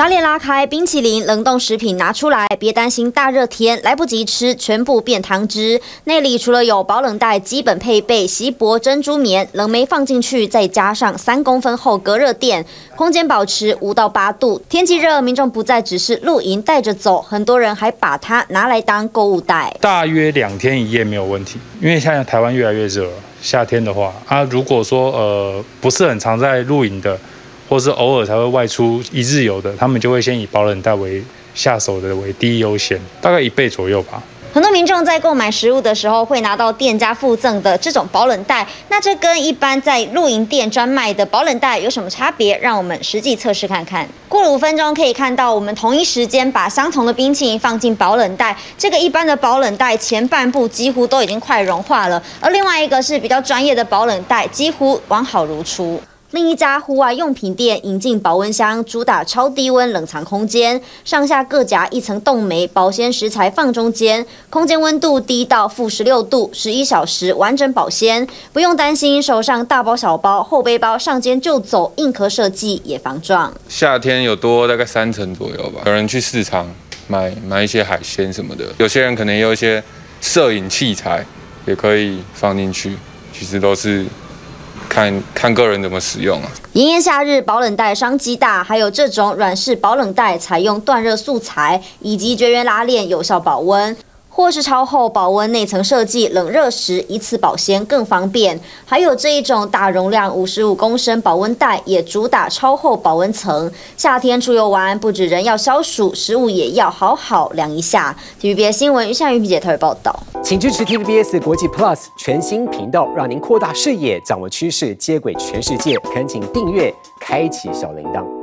拿脸拉开冰淇淋，冷冻食品拿出来，别担心大热天来不及吃，全部变汤汁。内里除了有保冷袋基本配备，锡箔珍珠棉，冷媒放进去，再加上3公分厚隔热垫，空间保持5到8度。天气热，民众不再只是露营带着走，很多人还把它拿来当购物袋。大约2天1夜没有问题，因为现在台湾越来越热了，夏天的话啊，如果说不是很常在露营的。 或是偶尔才会外出一日游的，他们就会先以保冷袋为下手的为第一优先，大概1倍左右吧。很多民众在购买食物的时候会拿到店家附赠的这种保冷袋，那这跟一般在露营店专卖的保冷袋有什么差别？让我们实际测试看看。过了5分钟可以看到，我们同一时间把相同的冰淇淋放进保冷袋，这个一般的保冷袋前半部几乎都已经快融化了，而另外一个是比较专业的保冷袋，几乎完好如初。 另一家户外用品店引进保温箱，主打超低温冷藏空间，上下各夹一层冻媒，保鲜食材放中间，空间温度低到-16度，11小时完整保鲜，不用担心手上大包小包、后背包上肩就走，硬壳设计也防撞。夏天有多大概3层左右吧，有人去市场买一些海鲜什么的，有些人可能也有一些摄影器材也可以放进去，其实都是。 看个人怎么使用啊！炎炎夏日，保冷袋商机大，还有这种软式保冷袋，采用断热素材以及绝缘拉链，有效保温。 或是超厚保温内层设计，冷热时一次保鲜更方便。还有这一种大容量55公升保温袋，也主打超厚保温层。夏天出游玩，不止人要消暑，食物也要好好凉一下。TVBS 新闻余夏云姐特别报道，请支持 TVBS 国际 Plus 全新频道，让您扩大视野，掌握趋势，接轨全世界。恳请订阅，开启小铃铛。